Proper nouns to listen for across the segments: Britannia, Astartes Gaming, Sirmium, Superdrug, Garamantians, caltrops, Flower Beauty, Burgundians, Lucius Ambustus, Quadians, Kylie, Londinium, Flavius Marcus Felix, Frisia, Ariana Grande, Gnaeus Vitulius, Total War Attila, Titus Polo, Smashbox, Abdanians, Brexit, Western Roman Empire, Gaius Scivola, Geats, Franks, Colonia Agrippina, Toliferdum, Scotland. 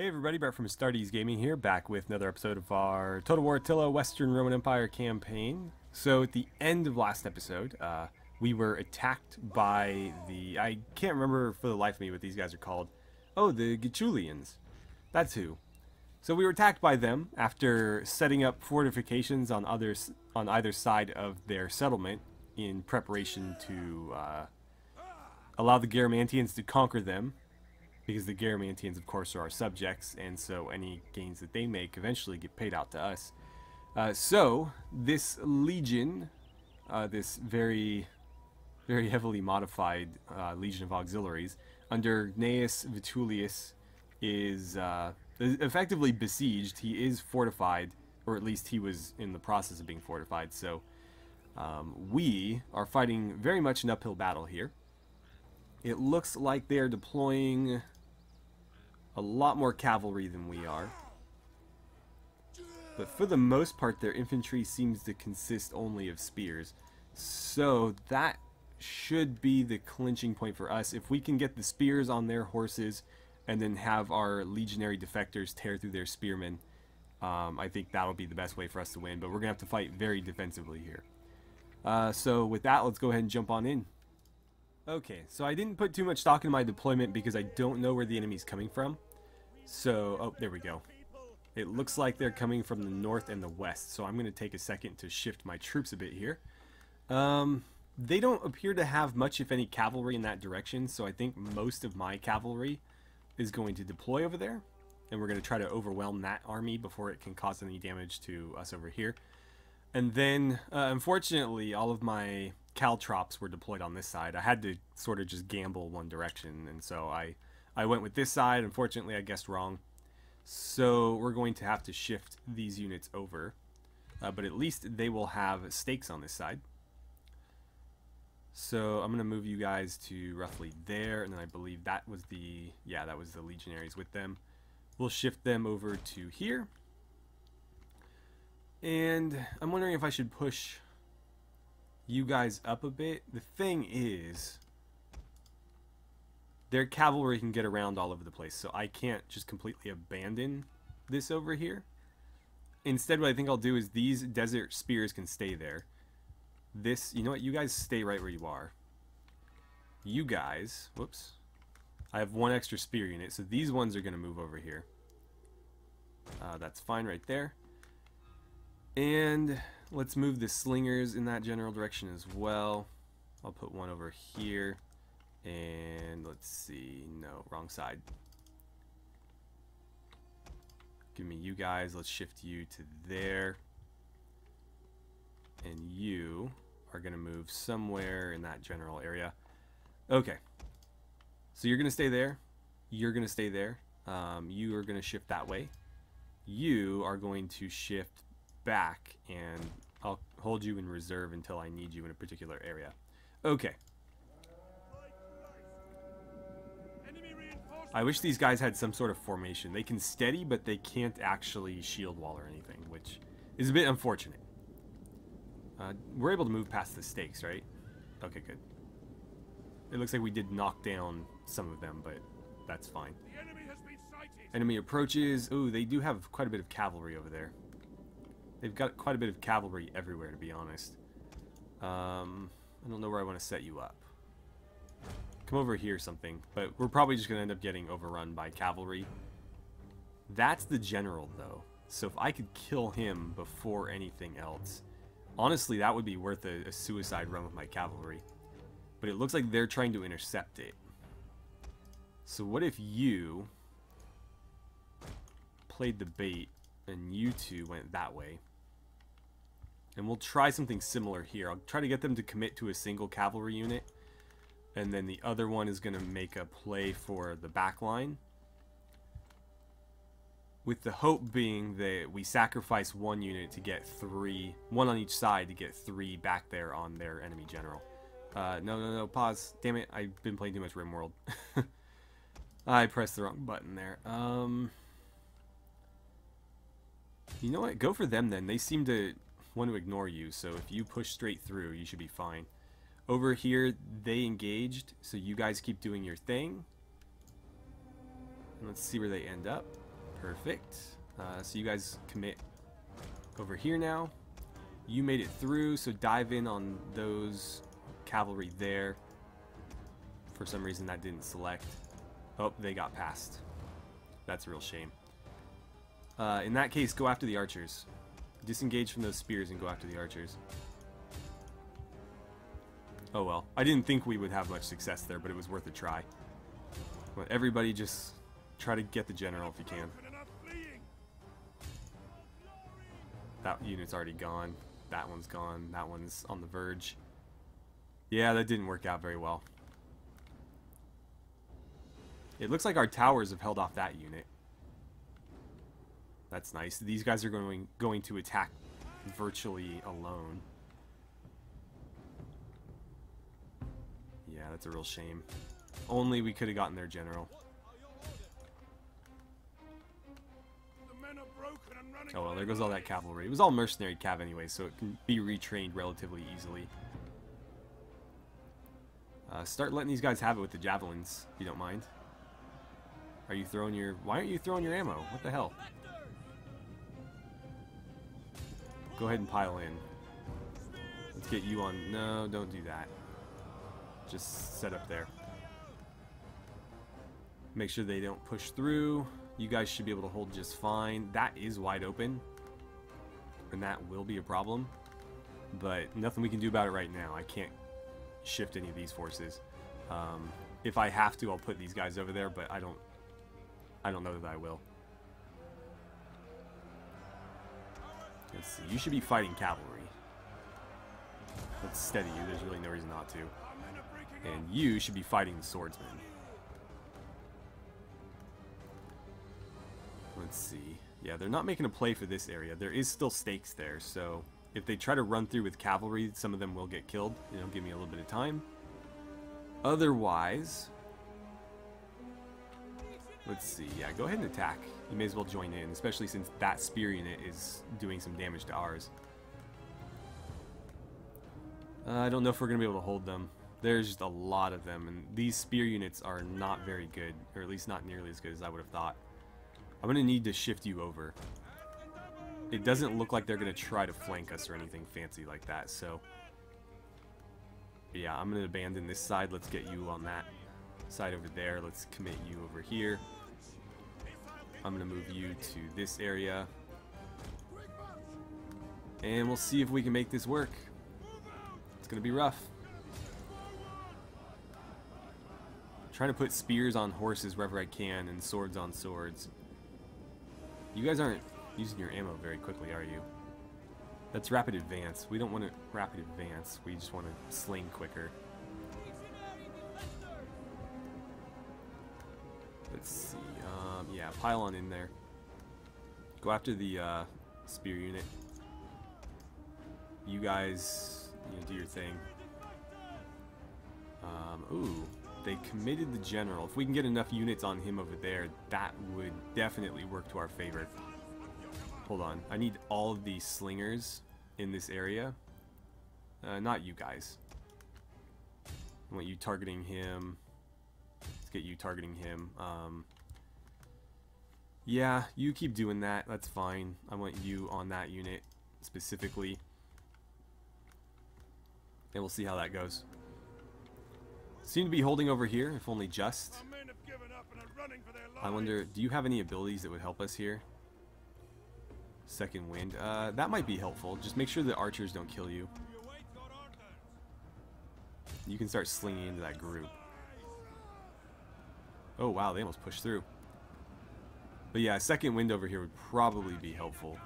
Hey everybody, Brett from Astartes Gaming here, back with another episode of our Total War Attila Western Roman Empire campaign. So at the end of last episode, we were attacked by the... I can't remember for the life of me what these guys are called. Oh, the Gachulians. That's who. So we were attacked by them after setting up fortifications on either side of their settlement in preparation to allow the Garamantians to conquer them. Because the Garamantians, of course, are our subjects, and so any gains that they make eventually get paid out to us. So, this legion, this very heavily modified legion of auxiliaries, under Gnaeus Vitulius, is effectively besieged. He is fortified, or at least he was in the process of being fortified, so we are fighting very much an uphill battle here. It looks like they're deploying a lot more cavalry than we are, but for the most part their infantry seems to consist only of spears, so that should be the clinching point for us. If we can get the spears on their horses and then have our legionary defectors tear through their spearmen, I think that'll be the best way for us to win, but we're gonna have to fight very defensively here. So with that, let's go ahead and jump on in. Okay, so I didn't put too much stock in my deployment because I don't know where the enemy's coming from. So, oh, there we go. It looks like they're coming from the north and the west, so I'm going to take a second to shift my troops a bit here. They don't appear to have much, if any, cavalry in that direction, so I think most of my cavalry is going to deploy over there, and we're going to try to overwhelm that army before it can cause any damage to us over here. And then, unfortunately, all of my caltrops were deployed on this side. I had to sort of just gamble one direction, and so I went with this side. Unfortunately, I guessed wrong. So we're going to have to shift these units over, but at least they will have stakes on this side. So I'm going to move you guys to roughly there, and then I believe that was the, yeah, that was the legionaries with them. We'll shift them over to here. And I'm wondering if I should push you guys up a bit. The thing is, their cavalry can get around all over the place, so I can't just completely abandon this over here. Instead, what I think I'll do is these desert spears can stay there. This, you know what, you guys stay right where you are. You guys, whoops, I have one extra spear unit, so these ones are going to move over here. That's fine right there. And let's move the slingers in that general direction as well. I'll put one over here. And let's see. No, wrong side. Give me you guys. Let's shift you to there. And you are going to move somewhere in that general area. Okay. So you're going to stay there. You're going to stay there. You are going to shift that way. You are going to shift back, and I'll hold you in reserve until I need you in a particular area. Okay. I wish these guys had some sort of formation. They can steady, but they can't actually shield wall or anything, which is a bit unfortunate. We're able to move past the stakes, right? Okay, good. It looks like we did knock down some of them, but that's fine. The enemy has been sighted. Enemy approaches. Ooh, they do have quite a bit of cavalry over there. They've got quite a bit of cavalry everywhere, to be honest. I don't know where I want to set you up. Come over here something, but we're probably just going to end up getting overrun by cavalry. That's the general, though. So if I could kill him before anything else, honestly, that would be worth a suicide run with my cavalry. But it looks like they're trying to intercept it. So what if you played the bait and you two went that way? And we'll try something similar here. I'll try to get them to commit to a single cavalry unit, and then the other one is going to make a play for the back line, with the hope being that we sacrifice one unit to get three, one on each side to get three back there on their enemy general. No, pause. Damn it, I've been playing too much RimWorld. I pressed the wrong button there. You know what? Go for them then. They seem to want to ignore you, so if you push straight through, you should be fine. Over here, they engaged, so you guys keep doing your thing. And let's see where they end up. Perfect. So you guys commit over here now. You made it through, so dive in on those cavalry there. For some reason that didn't select. Oh, they got past. That's a real shame. In that case, go after the archers. Disengage from those spears and go after the archers. Oh well. I didn't think we would have much success there, but it was worth a try. But everybody just try to get the general if you can. That unit's already gone. That one's gone. That one's on the verge. Yeah, that didn't work out very well. It looks like our towers have held off that unit. That's nice. These guys are going to attack virtually alone. Yeah, that's a real shame. Only we could have gotten their general. Oh well, there goes all that cavalry. It was all mercenary cav anyway, so it can be retrained relatively easily. Start letting these guys have it with the javelins, if you don't mind. Are you throwing your... Why aren't you throwing your ammo? What the hell? Go ahead and pile in. Let's get you on... No, don't do that. Just set up there. Make sure they don't push through. You guys should be able to hold just fine. That is wide open. And that will be a problem. But nothing we can do about it right now. I can't shift any of these forces. If I have to, I'll put these guys over there, but I don't know that I will. Let's see. You should be fighting cavalry. Let's steady you. There's really no reason not to. And you should be fighting the swordsman. Let's see. Yeah, they're not making a play for this area. There is still stakes there, so if they try to run through with cavalry, some of them will get killed. It'll give me a little bit of time. Otherwise, let's see. Yeah, go ahead and attack. You may as well join in, especially since that spear unit is doing some damage to ours. I don't know if we're going to be able to hold them. There's just a lot of them, and these spear units are not very good, or at least not nearly as good as I would have thought. I'm going to need to shift you over. It doesn't look like they're going to try to flank us or anything fancy like that, so... Yeah, I'm going to abandon this side. Let's get you on that side over there. Let's commit you over here. I'm going to move you to this area. And we'll see if we can make this work. It's going to be rough. Trying to put spears on horses wherever I can and swords on swords. You guys aren't using your ammo very quickly, are you? That's rapid advance. We don't want to rapid advance. We just want to sling quicker. Let's see. Yeah, pile on in there. Go after the spear unit. You guys, you know, do your thing. Ooh. They committed the general. If we can get enough units on him over there, that would definitely work to our favor. Hold on. I need all of these slingers in this area. Not you guys. I want you targeting him. Let's get you targeting him. Yeah, you keep doing that. That's fine. I want you on that unit specifically. And we'll see how that goes. Seem to be holding over here, if only just. I wonder, do you have any abilities that would help us here? Second wind. That might be helpful. Just make sure the archers don't kill you. You can start slinging into that group. Oh, wow, they almost pushed through. But yeah, second wind over here would probably be helpful.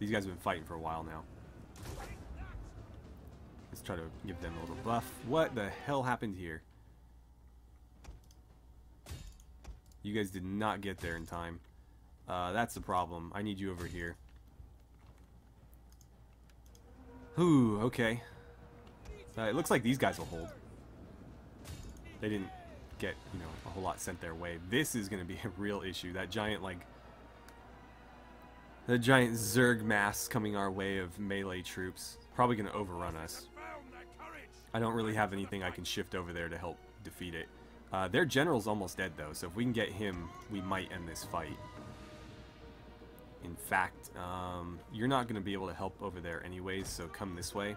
These guys have been fighting for a while now. Let's try to give them a little buff. What the hell happened here? You guys did not get there in time. That's the problem. I need you over here. Ooh, okay. It looks like these guys will hold. They didn't get, you know, a whole lot sent their way. This is going to be a real issue. That giant, like... The giant Zerg mass coming our way of melee troops. Probably going to overrun us. I don't really have anything I can shift over there to help defeat it. Their general's almost dead, though, so if we can get him, we might end this fight. In fact, you're not going to be able to help over there anyways, so come this way.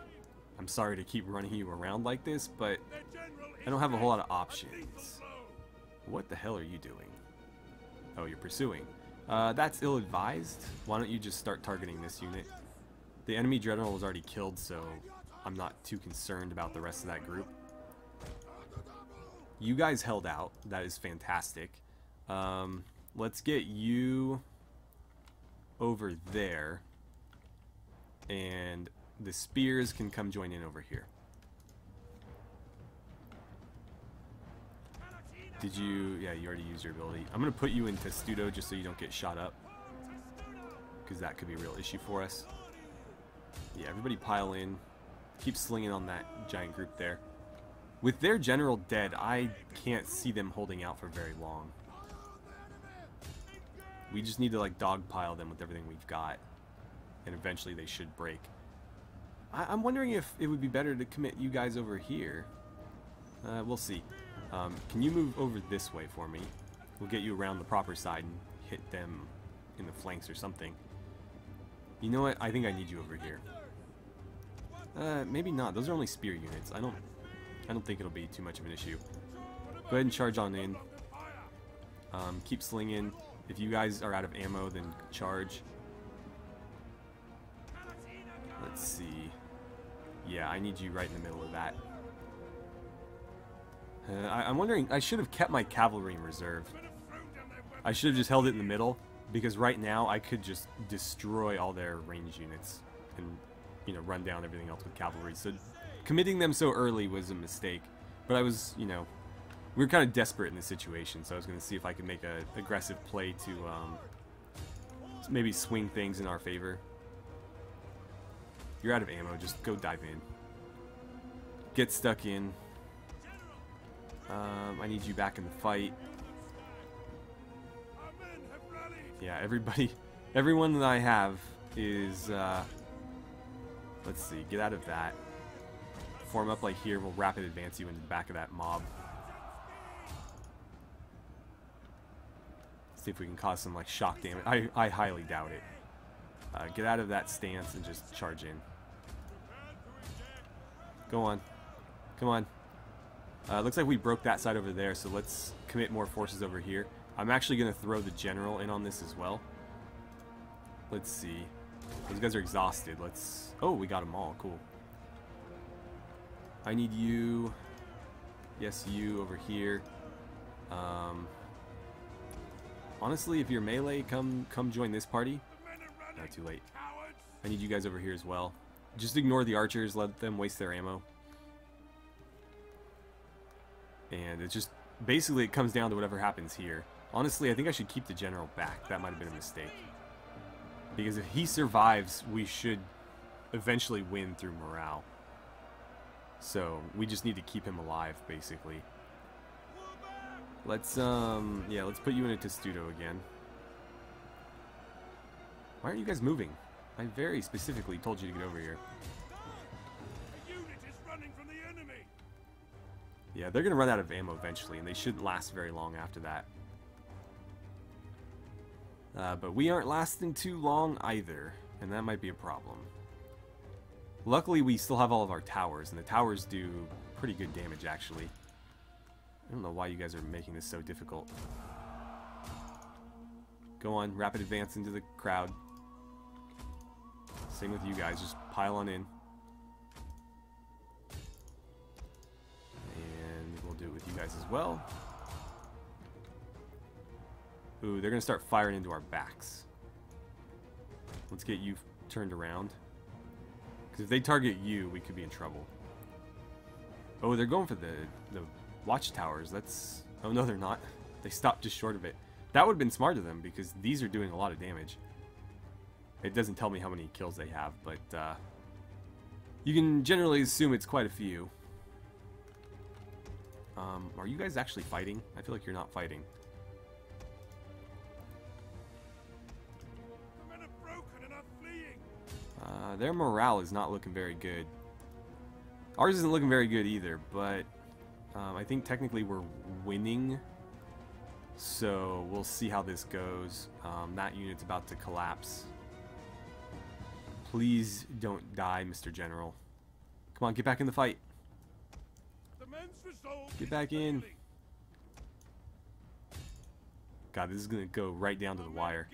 I'm sorry to keep running you around like this, but I don't have a whole lot of options. What the hell are you doing? Oh, you're pursuing. That's ill-advised. Why don't you just start targeting this unit? The enemy general was already killed, so I'm not too concerned about the rest of that group. You guys held out. That is fantastic. Let's get you over there, and the spears can come join in over here. Did you... yeah, you already used your ability. I'm going to put you in Testudo just so you don't get shot up, because that could be a real issue for us. Yeah, everybody pile in. Keep slinging on that giant group there. With their general dead, I can't see them holding out for very long. We just need to, like, dogpile them with everything we've got, and eventually they should break. I'm wondering if it would be better to commit you guys over here. We'll see. Can you move over this way for me? We'll get you around the proper side and hit them in the flanks or something. You know what? I think I need you over here. Maybe not. Those are only spear units. I don't think it'll be too much of an issue. Go ahead and charge on in. Keep slinging. If you guys are out of ammo, then charge. Let's see. Yeah, I need you right in the middle of that. I'm wondering, I should have kept my cavalry in reserve. I should have just held it in the middle, because right now I could just destroy all their range units and, you know, run down everything else with cavalry. So committing them so early was a mistake, but I was, you know, we were kind of desperate in this situation, so I was going to see if I could make an aggressive play to maybe swing things in our favor. You're out of ammo, just go dive in. Get stuck in. I need you back in the fight. Yeah, everyone that I have is, let's see, get out of that. Form up like here, we'll rapid advance you into the back of that mob. See if we can cause some, like, shock damage. I highly doubt it. Get out of that stance and just charge in. Go on. Come on. Looks like we broke that side over there, so let's commit more forces over here. I'm actually going to throw the general in on this as well. Let's see. Those guys are exhausted. Let's... oh, we got them all. Cool. I need you... yes, you over here. Honestly, if you're melee, come join this party. Not too late. I need you guys over here as well. Just ignore the archers, let them waste their ammo. And it's just, basically it comes down to whatever happens here. Honestly, I think I should keep the general back. That might have been a mistake. Because if he survives, we should eventually win through morale. So, we just need to keep him alive, basically. Let's, yeah, let's put you in a Testudo again. Why aren't you guys moving? I very specifically told you to get over here. The unit is running from the enemy. Yeah, they're going to run out of ammo eventually, and they shouldn't last very long after that. But we aren't lasting too long either, and that might be a problem. Luckily, we still have all of our towers, and the towers do pretty good damage, actually. I don't know why you guys are making this so difficult. Go on, rapid advance into the crowd. Same with you guys, just pile on in. And we'll do it with you guys as well. Ooh, they're going to start firing into our backs. Let's get you turned around. Because if they target you, we could be in trouble. Oh, they're going for the watchtowers. That's... oh no, they're not. They stopped just short of it. That would have been smart of them, because these are doing a lot of damage. It doesn't tell me how many kills they have, but you can generally assume it's quite a few. Are you guys actually fighting? I feel like you're not fighting. The men are broken and are fleeing. Their morale is not looking very good. Ours isn't looking very good either, but I think technically we're winning, So we'll see how this goes. That unit's about to collapse. Please don't die, Mr. General. Come on, get back in the fight. Get back in. God, this is going to go right down to the wire.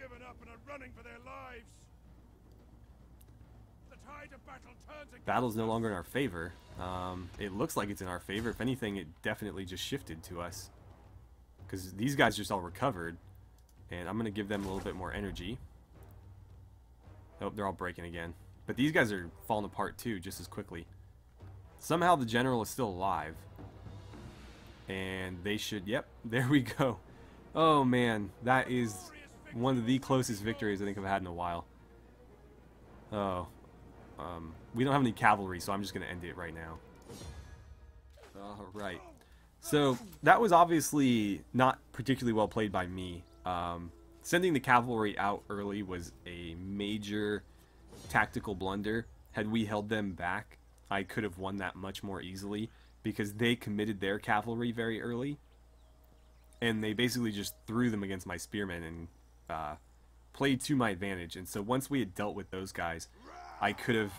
Battle's no longer in our favor. It looks like it's in our favor. If anything, it definitely just shifted to us. Because these guys just all recovered. And I'm going to give them a little bit more energy. Oh, they're all breaking again. But these guys are falling apart too, just as quickly. Somehow the general is still alive. And they should... Yep, there we go. Oh, man. That is one of the closest victories I think I've had in a while. Oh. We don't have any cavalry, so I'm just going to end it right now. Alright. So, that was obviously not particularly well played by me. Sending the cavalry out early was a major tactical blunder. Had we held them back, I could have won that much more easily, because they committed their cavalry very early, and they basically just threw them against my spearmen and played to my advantage. And so once we had dealt with those guys, I could have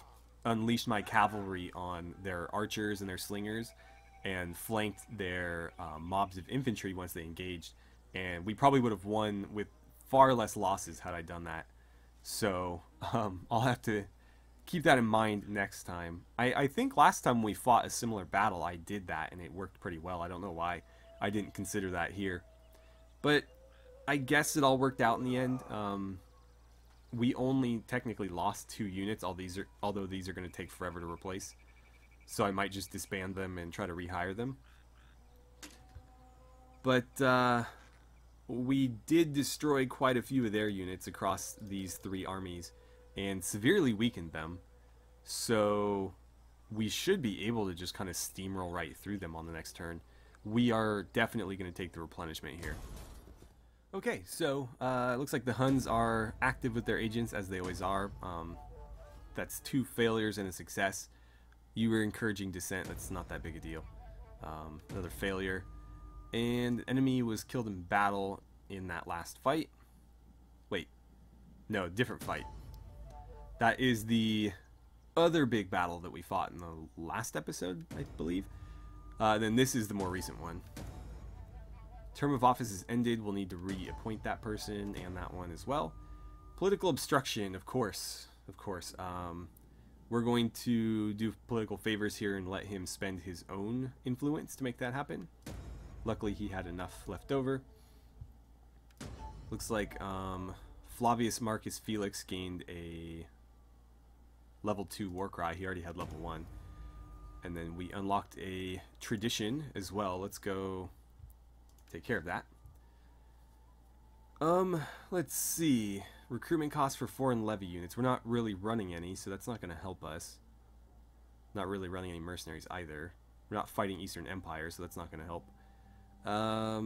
unleashed my cavalry on their archers and their slingers and flanked their mobs of infantry once they engaged, and we probably would have won with far less losses had I done that. So I'll have to keep that in mind next time. I think last time we fought a similar battle, I did that, and it worked pretty well. I don't know why I didn't consider that here. But I guess it all worked out in the end. We only technically lost 2 units, although these are going to take forever to replace. So I might just disband them and try to rehire them. But we did destroy quite a few of their units across these 3 armies. And severely weakened them, so we should be able to just kind of steamroll right through them on the next turn. We are definitely going to take the replenishment here. Okay, so it looks like the Huns are active with their agents, as they always are. That's 2 failures and a success. You were encouraging dissent, that's not that big a deal. Another failure. And the enemy was killed in battle in that last fight. Wait, no, different fight. That is the other big battle that we fought in the last episode, I believe. Then this is the more recent one. Term of office is ended. We'll need to reappoint that person and that one as well. Political obstruction, of course. Of course. We're going to do political favors here and let him spend his own influence to make that happen. Luckily, he had enough left over. Looks like Flavius Marcus Felix gained a... level 2 war cry. He already had level 1, and then we unlocked a tradition as well. Let's go take care of that. Let's see, recruitment costs for foreign levy units. We're not really running any, so that's not going to help us. Not really running any mercenaries either. We're not fighting Eastern Empire, so that's not going to help. A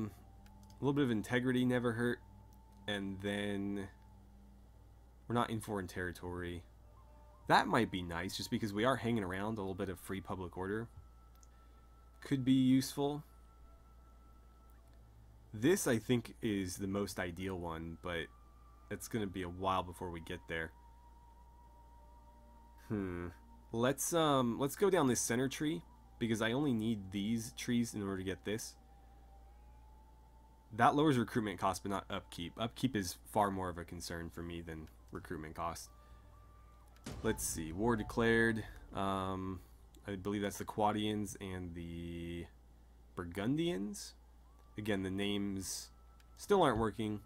little bit of integrity never hurt, and then we're not in foreign territory. That might be nice, just because we are hanging around. A little bit of free public order could be useful. This, I think, is the most ideal one, but it's going to be a while before we get there. Let's go down this center tree, because I only need these trees in order to get this. That lowers recruitment cost, but not upkeep. Upkeep is far more of a concern for me than recruitment cost. Let's see, war declared. I believe that's the Quadians and the Burgundians. Again, the names still aren't working.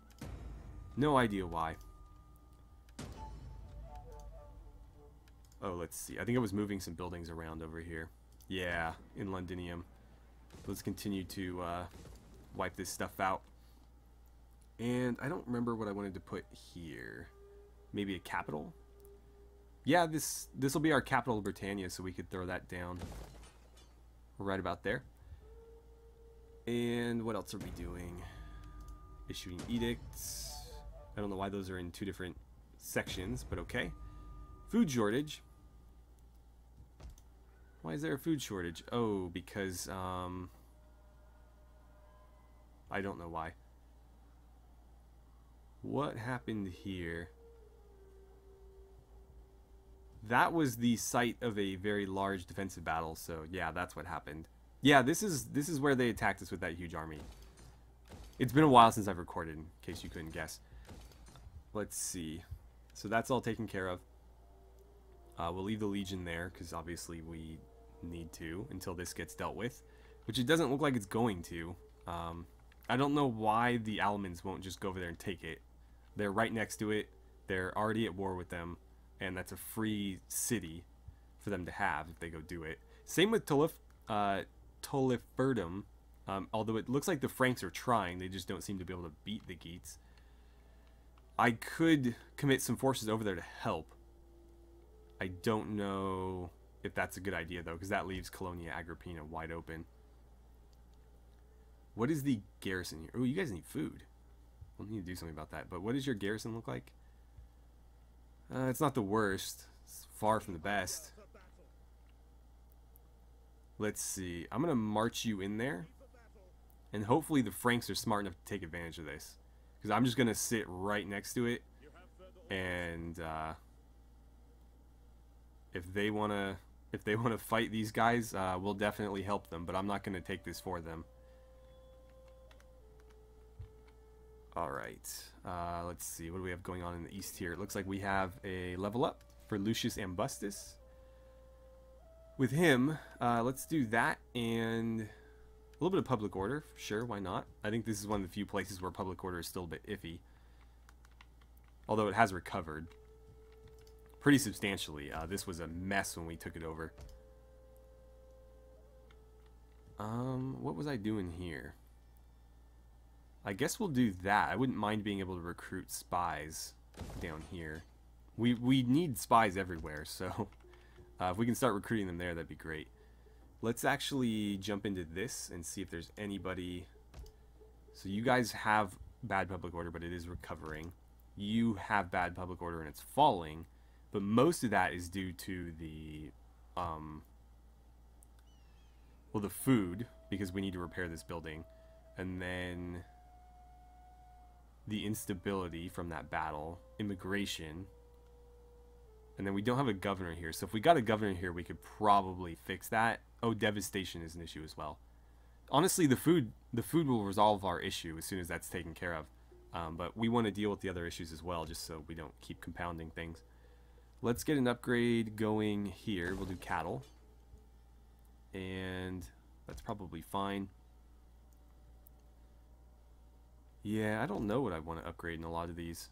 No idea why. Oh, let's see. I think I was moving some buildings around over here. Yeah, in Londinium. Let's continue to wipe this stuff out. And I don't remember what I wanted to put here. Maybe a capital? Yeah, this will be our capital of Britannia, so we could throw that down right about there. And what else are we doing? Issuing edicts. I don't know why those are in 2 different sections, but okay. Food shortage. Why is there a food shortage? Oh, because I don't know why. What happened here? That was the site of a very large defensive battle, so yeah, that's what happened. Yeah, this is where they attacked us with that huge army. It's been a while since I've recorded, in case you couldn't guess. Let's see. So that's all taken care of. We'll leave the legion there, because obviously we need to, until this gets dealt with. Which it doesn't look like it's going to. I don't know why the Alamans won't just go over there and take it. They're right next to it. They're already at war with them. And that's a free city for them to have if they go do it. Same with Toliferdum. Although it looks like the Franks are trying. They just don't seem to be able to beat the Geats. I could commit some forces over there to help. I don't know if that's a good idea, though, because that leaves Colonia Agrippina wide open. What is the garrison here? Oh, you guys need food. We'll need to do something about that. But what does your garrison look like? It's not the worst. It's far from the best. Let's see. I'm going to march you in there. And hopefully the Franks are smart enough to take advantage of this. Because I'm just going to sit right next to it. And if they want to fight these guys, we'll definitely help them. But I'm not going to take this for them. Alright, let's see, what do we have going on in the east here? It looks like we have a level up for Lucius Ambustus. With him, let's do that and a little bit of public order, sure, why not? I think this is one of the few places where public order is still a bit iffy. Although it has recovered pretty substantially. This was a mess when we took it over. What was I doing here? I guess we'll do that. I wouldn't mind being able to recruit spies down here. We need spies everywhere, so if we can start recruiting them there, that'd be great. Let's actually jump into this and see if there's anybody. So you guys have bad public order, but it is recovering. You have bad public order and it's falling, but most of that is due to the well, the food, because we need to repair this building, and then the instability from that battle, immigration, and then we don't have a governor here. So if we got a governor here, we could probably fix that. Oh, devastation is an issue as well. Honestly, the food will resolve our issue as soon as that's taken care of. But we want to deal with the other issues as well, just so we don't keep compounding things. Let's get an upgrade going here. We'll do cattle, and that's probably fine. Yeah, I don't know what I want to upgrade in a lot of these.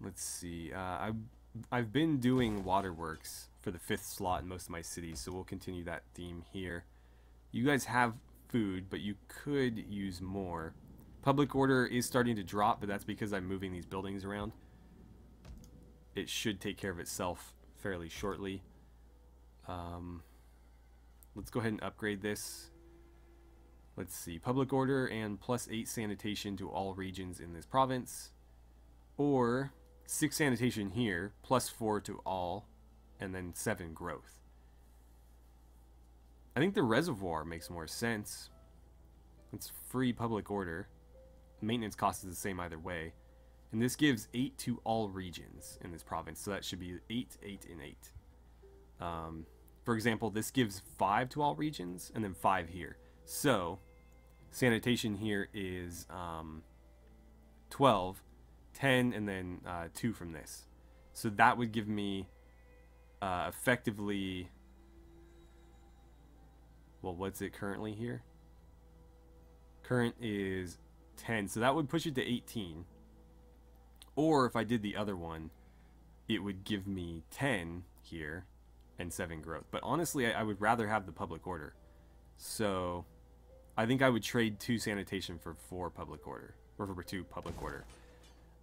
Let's see. I've been doing waterworks for the 5th slot in most of my cities, so we'll continue that theme here. You guys have food, but you could use more. Public order is starting to drop, but that's because I'm moving these buildings around. It should take care of itself fairly shortly. Let's go ahead and upgrade this. Let's see, public order and +8 sanitation to all regions in this province, or 6 sanitation here, +4 to all, and then 7 growth. I think the reservoir makes more sense. It's free public order. Maintenance cost is the same either way. And this gives 8 to all regions in this province, so that should be 8, 8, and 8. For example, this gives 5 to all regions, and then 5 here. So sanitation here is 12, 10, and then 2 from this. So that would give me effectively, well, what's it currently here? Current is 10, so that would push it to 18. Or if I did the other one, it would give me 10 here and 7 growth. But honestly, I would rather have the public order. So I think I would trade 2 sanitation for 4 public order, or for 2 public order.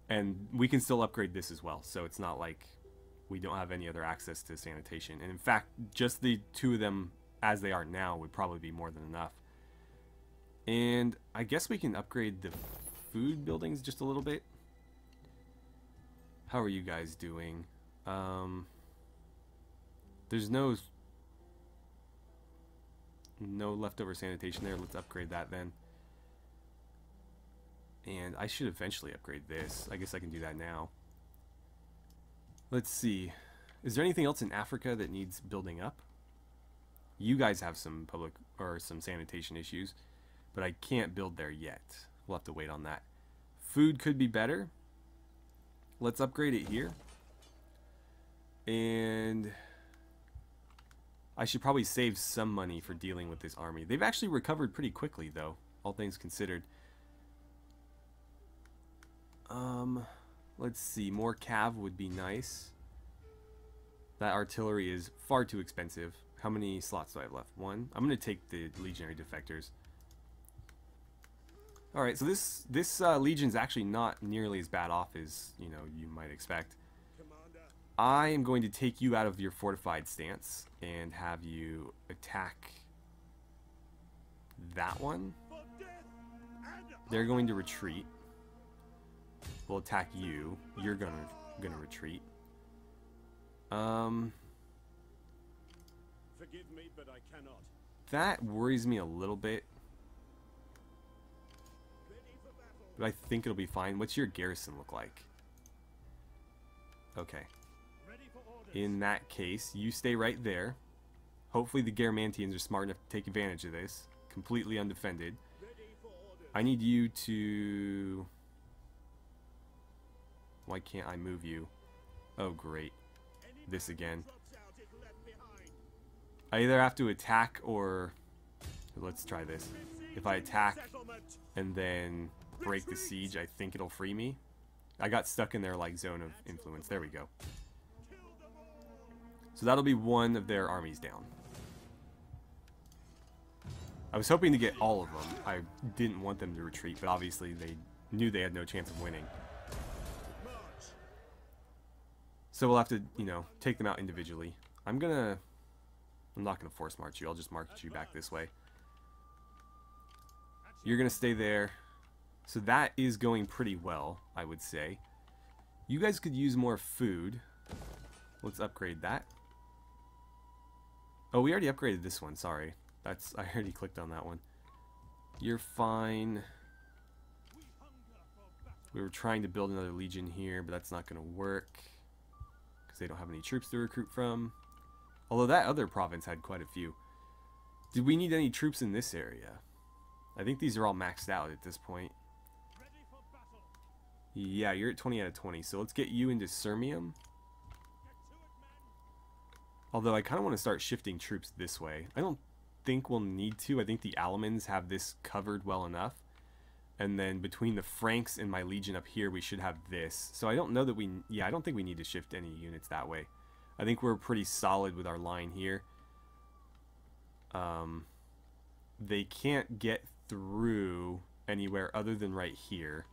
And we can still upgrade this as well, so it's not like we don't have any other access to sanitation. And in fact, just the 2 of them as they are now would probably be more than enough. And I guess we can upgrade the food buildings just a little bit. How are you guys doing? There's no leftover sanitation there. Let's upgrade that then. And I should eventually upgrade this. I guess I can do that now. Let's see. Is there anything else in Africa that needs building up? You guys have some public or some sanitation issues, but I can't build there yet. We'll have to wait on that. Food could be better. Let's upgrade it here. And I should probably save some money for dealing with this army. They've actually recovered pretty quickly, though, all things considered. Let's see. More cav would be nice. That artillery is far too expensive. How many slots do I have left? One. I'm going to take the legionary defectors. Alright, so this legion's actually not nearly as bad off as, you know, you might expect. I am going to take you out of your fortified stance and have you attack that one. They're going to retreat. We'll attack you. You're gonna retreat. Forgive me, but I cannot. That worries me a little bit. But I think it'll be fine. What's your garrison look like? Okay. In that case, you stay right there. Hopefully the Garamantians are smart enough to take advantage of this. Completely undefended. I need you to... Why can't I move you? Oh, great. This again. I either have to attack or... Let's try this. If I attack and then break the siege, I think it'll free me. I got stuck in their like zone of influence. There we go. So that'll be one of their armies down. I was hoping to get all of them. I didn't want them to retreat, but obviously they knew they had no chance of winning. So we'll have to, you know, take them out individually. I'm not gonna force march you. I'll just march you back this way. You're gonna stay there. So that is going pretty well, I would say. You guys could use more food. Let's upgrade that. Oh, we already upgraded this one. Sorry, I already clicked on that one. You're fine. We were trying to build another legion here, but that's not gonna work. They don't have any troops to recruit from. Although that other province had quite a few. Did we need any troops in this area? I think these are all maxed out at this point. Yeah, you're at 20 out of 20. So let's get you into Sirmium. Although I kind of want to start shifting troops this way. I don't think we'll need to. I think the Alamans have this covered well enough. And then between the Franks and my legion up here, we should have this. So I don't know that we... Yeah, I don't think we need to shift any units that way. I think we're pretty solid with our line here. They can't get through anywhere other than right here.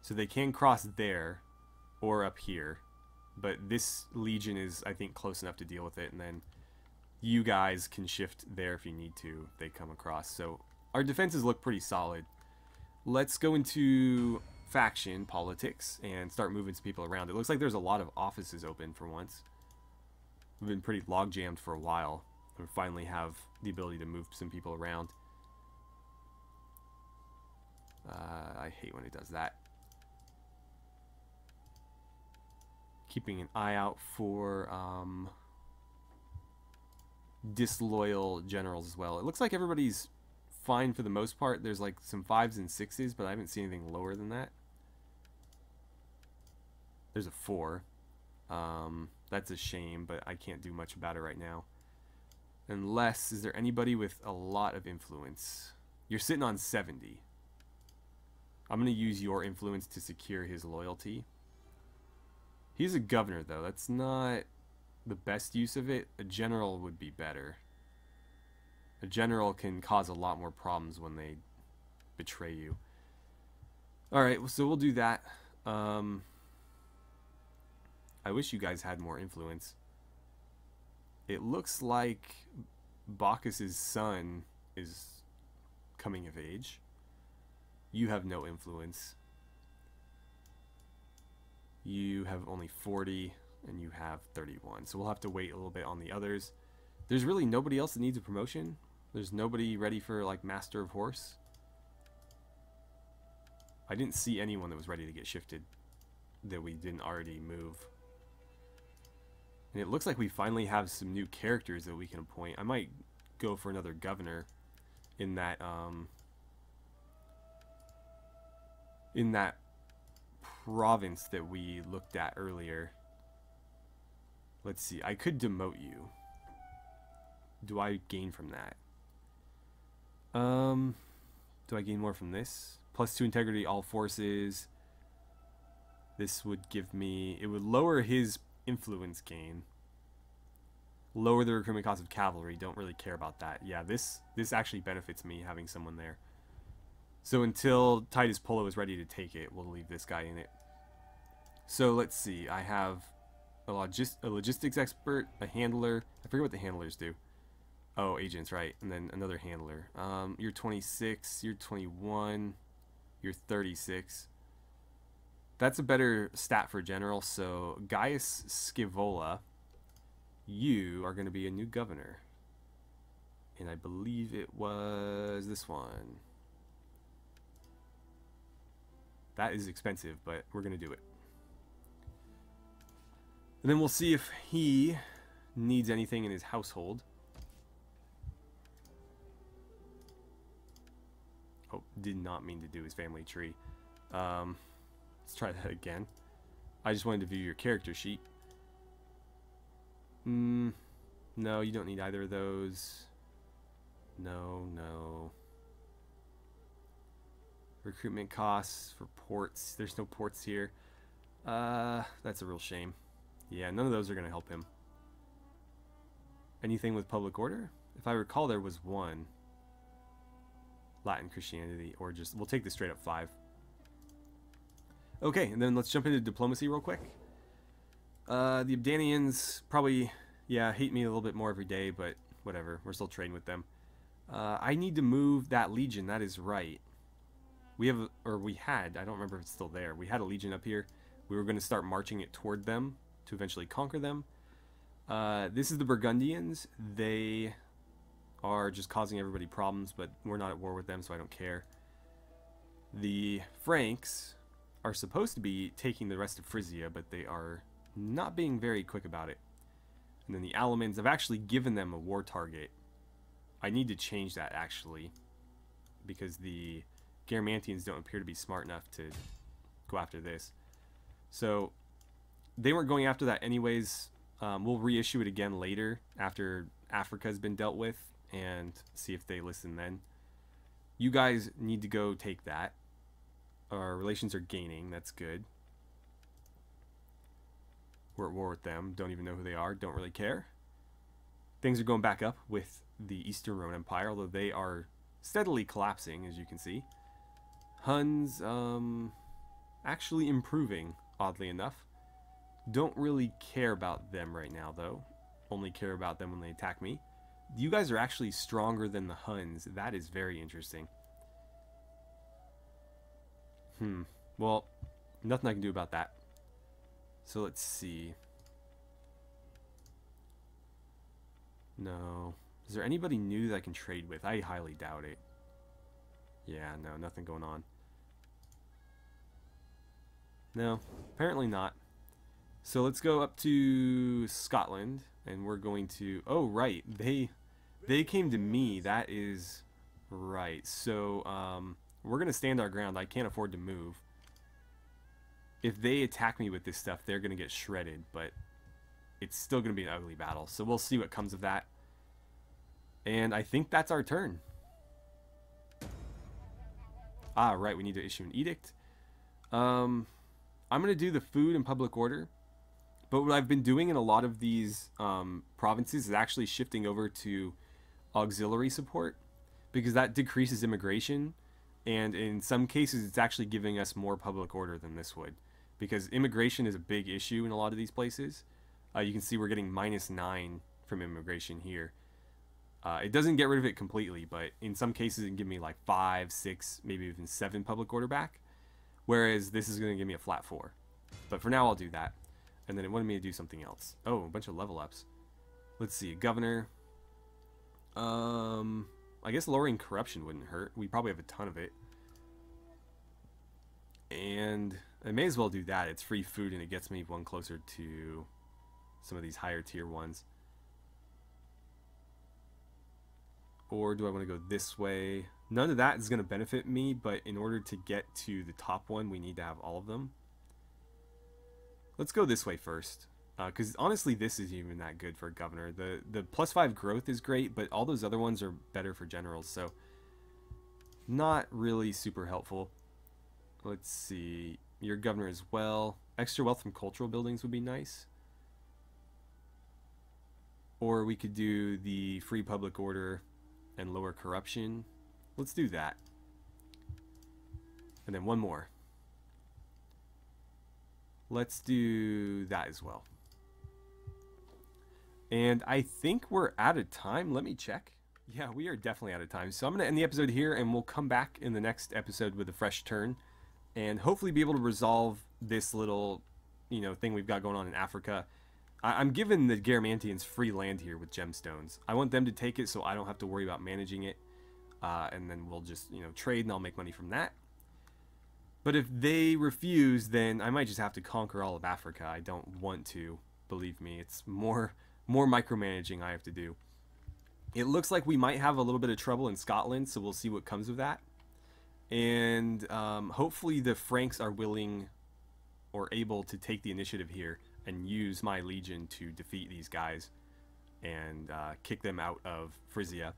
So they can cross there or up here. But this legion is, I think, close enough to deal with it. And then you guys can shift there if you need to. If they come across. So our defenses look pretty solid. Let's go into faction politics and start moving some people around. It looks like there's a lot of offices open for once. We've been pretty log-jammed for a while. We finally have the ability to move some people around. I hate when it does that. Keeping an eye out for disloyal generals as well. It looks like everybody's fine for the most part. There's like some 5s and 6s, but I haven't seen anything lower than that. There's a 4. That's a shame, but I can't do much about it right now. Unless, is there anybody with a lot of influence? You're sitting on 70. I'm going to use your influence to secure his loyalty. He's a governor, though. That's not the best use of it. A general would be better. A general can cause a lot more problems when they betray you. Alright, so we'll do that. I wish you guys had more influence. It looks like Bacchus's son is coming of age. You have no influence. You have only 40 and you have 31. So we'll have to wait a little bit on the others. There's really nobody else that needs a promotion. There's nobody ready for, like, Master of Horse. I didn't see anyone that was ready to get shifted that we didn't already move. And it looks like we finally have some new characters that we can appoint. I might go for another governor in that province that we looked at earlier. Let's see. I could demote you. Do I gain from that? Do I gain more from this? Plus 2 integrity, all forces. This would give me... It would lower his influence gain. Lower the recruitment cost of cavalry. Don't really care about that. Yeah, this actually benefits me having someone there. So until Titus Polo is ready to take it, we'll leave this guy in it. So let's see. I have a logistics expert, a handler. I forget what the handlers do. Oh, agents, right. And then another handler. You're 26. You're 21. You're 36. That's a better stat for general. So Gaius Scivola, you are going to be a new governor. And I believe it was this one. That is expensive, but we're going to do it. And then we'll see if he needs anything in his household. Oh, did not mean to do his family tree. Let's try that again. I just wanted to view your character sheet. No, you don't need either of those. No, no. Recruitment costs for ports. There's no ports here. That's a real shame. Yeah, none of those are going to help him. Anything with public order? If I recall, there was one. Latin Christianity, or just... We'll take this straight up 5. Okay, and then let's jump into diplomacy real quick. The Abdanians probably... Yeah, hate me a little bit more every day, but whatever. We're still trading with them. I need to move that legion. That is right. We have... Or we had... I don't remember if it's still there. We had a legion up here. We were going to start marching it toward them to eventually conquer them. This is the Burgundians. They are just causing everybody problems, but we're not at war with them, so I don't care. The Franks are supposed to be taking the rest of Frisia, but they are not being very quick about it. And then the Alamans, I've actually given them a war target. I need to change that, actually, because the Garamantians don't appear to be smart enough to go after this. So they weren't going after that anyways. We'll reissue it again later after Africa's been dealt with and see if they listen then. You guys need to go take that. Our relations are gaining. That's good. We're at war with them. Don't even know who they are. Don't really care. Things are going back up with the Eastern Roman Empire, although they are steadily collapsing, as you can see. Huns, actually improving, oddly enough. Don't really care about them right now, though. Only care about them when they attack me. You guys are actually stronger than the Huns. That is very interesting. Well, nothing I can do about that. So let's see. No. Is there anybody new that I can trade with? I highly doubt it. Yeah, no, nothing going on. No, apparently not. So let's go up to Scotland, and we're going to... Oh, right. They came to me. That is right. So we're going to stand our ground. I can't afford to move. If they attack me with this stuff, they're going to get shredded, but it's still going to be an ugly battle. So we'll see what comes of that. And I think that's our turn. Ah, right. We need to issue an edict. I'm going to do the food and public order. But what I've been doing in a lot of these provinces is actually shifting over to auxiliary support, because that decreases immigration, and in some cases it's actually giving us more public order than this would, because immigration is a big issue in a lot of these places. You can see we're getting -9 from immigration here. It doesn't get rid of it completely, but in some cases it can give me like 5, 6, maybe even 7 public order back, whereas this is going to give me a flat 4. But for now I'll do that. And then it wanted me to do something else. Oh, a bunch of level ups. Let's see, governor. I guess lowering corruption wouldn't hurt. We probably have a ton of it. And I may as well do that. It's free food and it gets me one closer to some of these higher tier ones. Or do I want to go this way? None of that is going to benefit me, but in order to get to the top one, we need to have all of them. Let's go this way first, because honestly, this isn't even that good for a governor. The +5 growth is great, but all those other ones are better for generals, so not really super helpful. Let's see, your governor as well. Extra wealth from cultural buildings would be nice. Or we could do the free public order and lower corruption. Let's do that. And then one more. Let's do that as well. And I think we're out of time. Let me check. Yeah, we are definitely out of time. So I'm going to end the episode here, and we'll come back in the next episode with a fresh turn. And hopefully be able to resolve this little, you know, thing we've got going on in Africa. I'm giving the Garamantians free land here with gemstones. I want them to take it so I don't have to worry about managing it. And then we'll just, you know, trade and I'll make money from that. But if they refuse, then I might just have to conquer all of Africa. I don't want to, believe me. It's more micromanaging I have to do. It looks like we might have a little bit of trouble in Scotland, so we'll see what comes of that. And hopefully the Franks are willing or able to take the initiative here and use my legion to defeat these guys and kick them out of Frisia.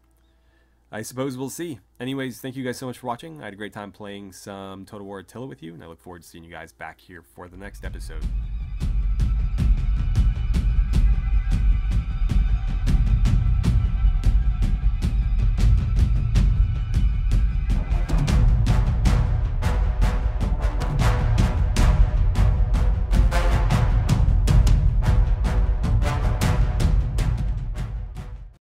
I suppose we'll see. Anyways, thank you guys so much for watching. I had a great time playing some Total War Attila with you, and I look forward to seeing you guys back here for the next episode.